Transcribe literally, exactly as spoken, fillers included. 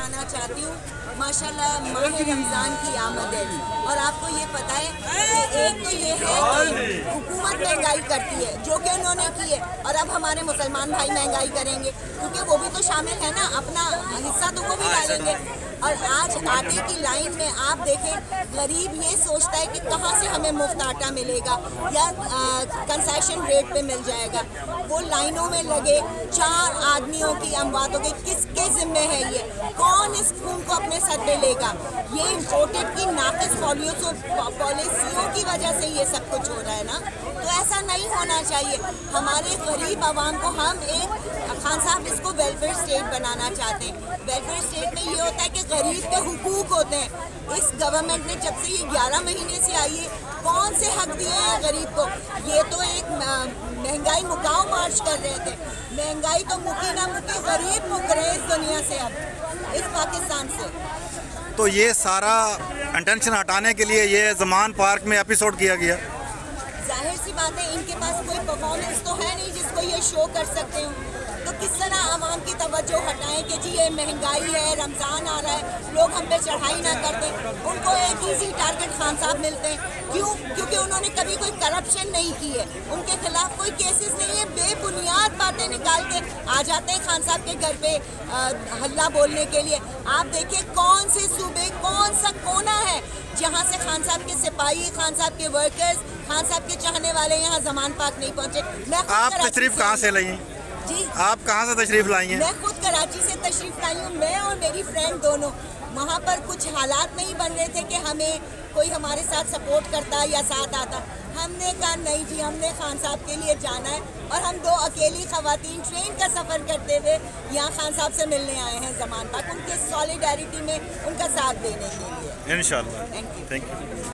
दिखाना चाहती हूँ। माशाल्लाह माह रमज़ान की आमद है और आपको ये पता है कि एक तो ये है कि हुकूमत महंगाई करती है जो कि उन्होंने की है, और अब हमारे मुसलमान भाई महंगाई करेंगे क्योंकि वो भी तो शामिल है ना, अपना हिस्सा तो वो भी डालेंगे। और आज आटे की लाइन में आप देखें, गरीब ये सोचता है कि कहाँ से हमें मुफ्त आटा मिलेगा या कंसेशन रेट पे मिल जाएगा। वो लाइनों में लगे चार आदमियों की अमवात हो गई। किसके ज़िम्मे है ये? कौन इस खून को अपने सर पे लेगा? ये इम्पोर्टेड की नाकिस पॉलिसियों की वजह से ये सब कुछ हो रहा है ना, तो ऐसा नहीं होना चाहिए। हमारे गरीब आवाम को हम एक खान साहब इसको वेलफेयर स्टेट बनाना चाहते हैं। वेलफेयर स्टेट में ये होता है कि गरीब के हुकूक होते हैं। इस गवर्नमेंट ने जब से ये ग्यारह महीने से आई है कौन से हक दिए हैं गरीब को? ये तो एक महंगाई मुकाओ मार्च कर रहे थे, महंगाई तो मुकी ना मुकी, गरीब मुक रहे इस दुनिया से, अब इस पाकिस्तान से। तो ये सारा टेंशन हटाने के लिए ये ज़मान पार्क में एपिसोड किया गया। जाहिर सी बात है इनके पास कोई परफॉर्मेंस तो है नहीं जिसको ये शो कर सकते हो, तो किस तरह आवाम की तवज्जो हटाएं कि जी ये महंगाई है, रमज़ान आ रहा है, लोग हम पे चढ़ाई ना कर दें। उनको एक ईजी टारगेट खान साहब मिलते हैं। क्यों? क्योंकि उन्होंने कभी कोई करप्शन नहीं की है, उनके खिलाफ कोई केसेस नहीं है। बेबुनियाद बातें निकाल के आ जाते हैं खान साहब के घर पे आ, हल्ला बोलने के लिए। आप देखिए कौन से सूबे, कौन सा कोना है जहाँ से खान साहब के सिपाही, खान साहब के वर्कर्स, खान साहब के चाहने वाले यहाँ ज़मान पार्क नहीं पहुँचे। आप तशरीफ कहाँ से लाई जी? आप कहाँ से तशरीफ लाई हैं? मैं खुद कराची से तशरीफ लाई हूँ, मैं और मेरी फ्रेंड दोनों। वहाँ पर कुछ हालात नहीं बन रहे थे कि हमें कोई हमारे साथ सपोर्ट करता या साथ आता। हमने कहा नहीं जी, हमने खान साहब के लिए जाना है, और हम दो अकेली खवातीन ट्रेन का सफ़र करते हुए यहाँ खान साहब से मिलने आए हैं ज़मान पार्क, उनके सॉलिडारिटी में उनका साथ देने के लिए। इंशाल्लाह। Thank you.